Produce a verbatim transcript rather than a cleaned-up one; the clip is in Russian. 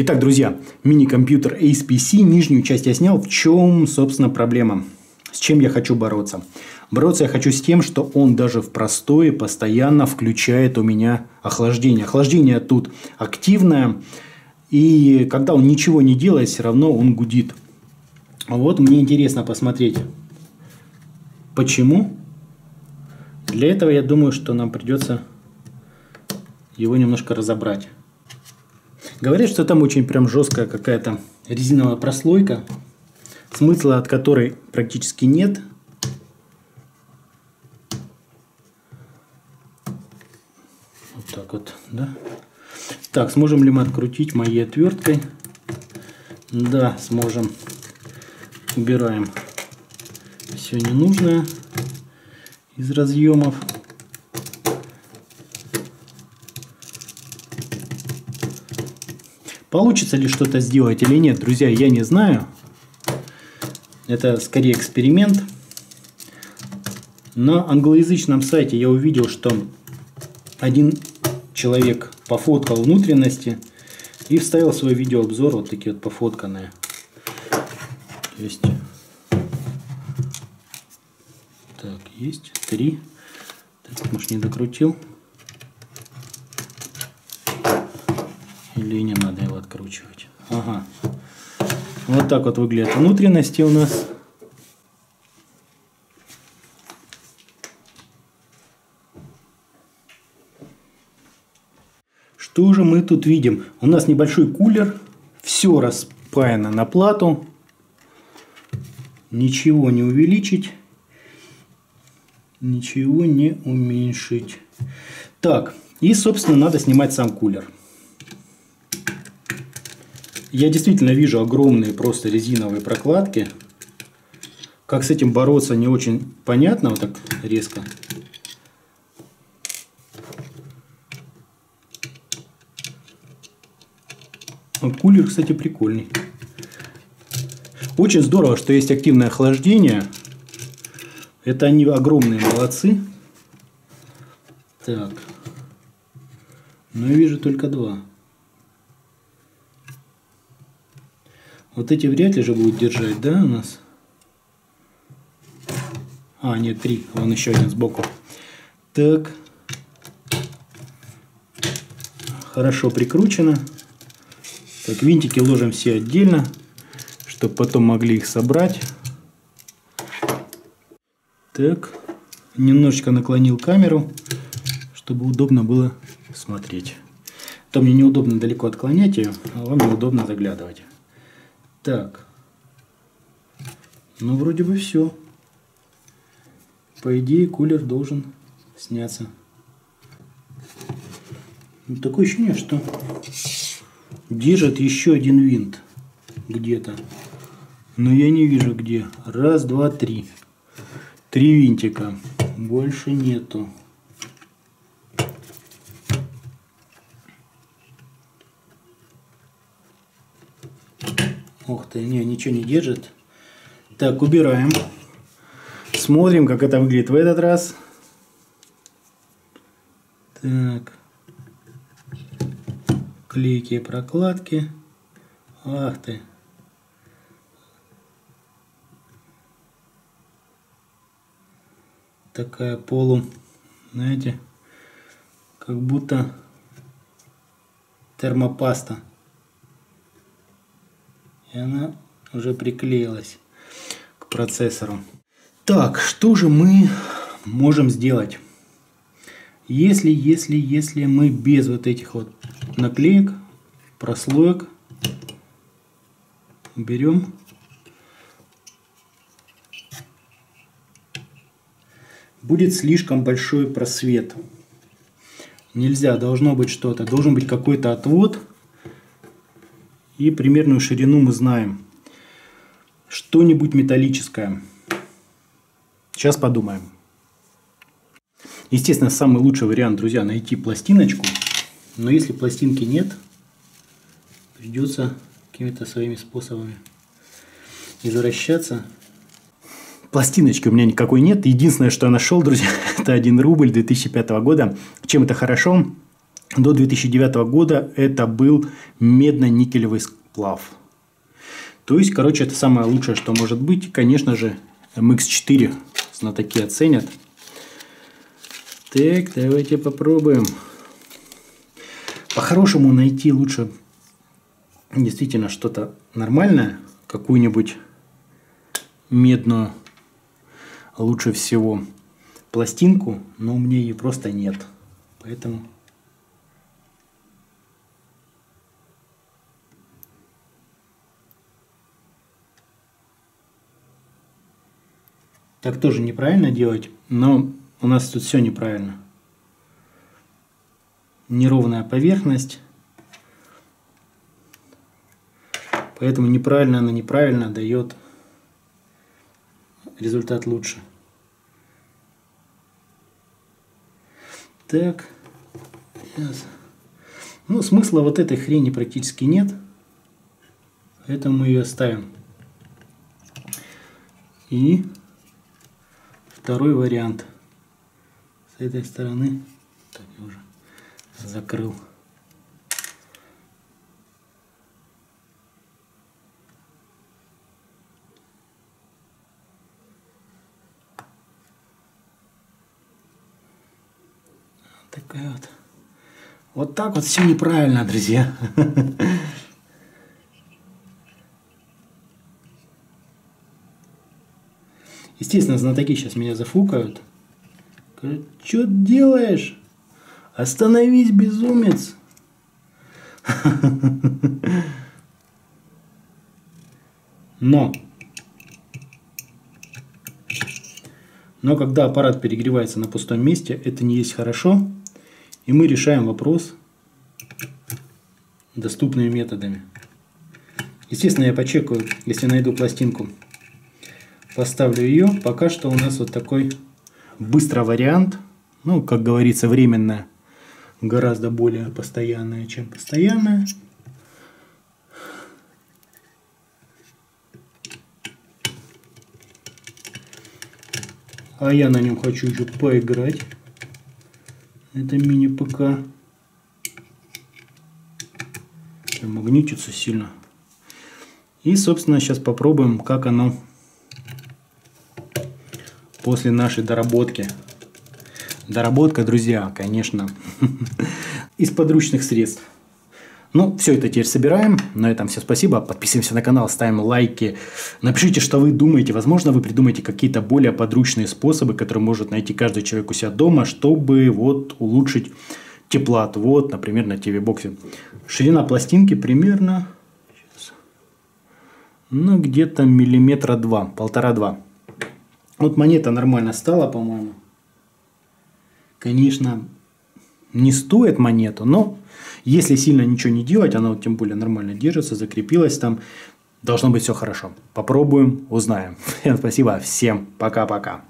Итак, друзья, мини-компьютер эй си пи си, нижнюю часть я снял. В чем, собственно, проблема? С чем я хочу бороться? Бороться я хочу с тем, что он даже в простое постоянно включает у меня охлаждение. Охлаждение тут активное, и когда он ничего не делает, все равно он гудит. Вот мне интересно посмотреть, почему. Для этого я думаю, что нам придется его немножко разобрать. Говорят, что там очень прям жесткая какая-то резиновая прослойка, смысла от которой практически нет. Вот так вот, да. Так, сможем ли мы открутить моей отверткой? Да, сможем. Убираем все ненужное из разъемов. Получится ли что-то сделать или нет, друзья, я не знаю. Это скорее эксперимент. На англоязычном сайте я увидел, что один человек пофоткал внутренности и вставил в свой видеообзор вот такие вот пофотканные. То есть, так, есть три. Так, может, не докрутил. Или не надо его откручивать. Ага. Вот так вот выглядят внутренности у нас. Что же мы тут видим? У нас небольшой кулер. Все распаяно на плату. Ничего не увеличить. Ничего не уменьшить. Так. И, собственно, надо снимать сам кулер. Я действительно вижу огромные просто резиновые прокладки. Как с этим бороться, не очень понятно. Вот так резко. Вот кулер, кстати, прикольный. Очень здорово, что есть активное охлаждение. Это они огромные молодцы. Так. Но я вижу только два. Вот эти вряд ли же будут держать, да, у нас? А, нет, три. Вон еще один сбоку. Так. Хорошо прикручено. Так, винтики ложим все отдельно, чтобы потом могли их собрать. Так. Немножечко наклонил камеру, чтобы удобно было смотреть. А то мне неудобно далеко отклонять ее, а вам неудобно заглядывать. Так, ну вроде бы все. По идее кулер должен сняться. Такое ощущение, что держит еще один винт где-то. Но я не вижу где. Раз, два, три. Три винтика. Больше нету. Ух ты, не, ничего не держит. Так, убираем. Смотрим, как это выглядит в этот раз. Так. Клейкие прокладки. Ах ты. Такая полу, знаете, как будто термопаста. И она уже приклеилась к процессору. Так, что же мы можем сделать? Если, если, если мы без вот этих вот наклеек, прослоек, берем. Будет слишком большой просвет. Нельзя, должно быть что-то. Должен быть какой-то отвод. И примерную ширину мы знаем. Что-нибудь металлическое. Сейчас подумаем. Естественно, самый лучший вариант, друзья, найти пластиночку. Но если пластинки нет, придется какими-то своими способами извращаться. Пластиночки у меня никакой нет. Единственное, что я нашел, друзья, это один рубль две тысячи пятого года. Чем это хорошо? До две тысячи девятого года это был медно-никелевый сплав. То есть, короче, это самое лучшее, что может быть. Конечно же, эм икс четыре на такие оценят. Так, давайте попробуем. По-хорошему найти лучше действительно что-то нормальное. Какую-нибудь медную лучше всего пластинку. Но у меня ее просто нет. Поэтому... Так тоже неправильно делать, но у нас тут все неправильно. Неровная поверхность. Поэтому неправильно она неправильно дает результат лучше. Так. Ну, смысла вот этой хрени практически нет. Поэтому мы ее оставим. И... Второй вариант. С этой стороны. Так, я уже закрыл. Такая вот. Вот так вот все неправильно, друзья. Естественно, знатоки сейчас меня зафукают. Говорят, что ты делаешь? Остановись, безумец! Но! Но когда аппарат перегревается на пустом месте, это не есть хорошо. И мы решаем вопрос доступными методами. Естественно, я почекаю, если найду пластинку. Поставлю ее. Пока что у нас вот такой быстрый вариант. Ну, как говорится, временная. Гораздо более постоянная, чем постоянная. А я на нем хочу еще поиграть. Это мини-ПК. Магнитится сильно. И, собственно, сейчас попробуем, как оно... После нашей доработки. Доработка, друзья, конечно, из подручных средств. Ну, все это теперь собираем. На этом все, спасибо. Подписываемся на канал, ставим лайки. Напишите, что вы думаете. Возможно, вы придумаете какие-то более подручные способы, которые может найти каждый человек у себя дома, чтобы вот улучшить теплоотвод, например, на ТВ-боксе. Ширина пластинки примерно... Сейчас. Ну, где-то миллиметра два, полтора-два. Вот монета нормально стала, по-моему. Конечно, не стоит монету, но если сильно ничего не делать, она вот тем более нормально держится, закрепилась там. Должно быть все хорошо. Попробуем, узнаем. Спасибо, всем пока-пока.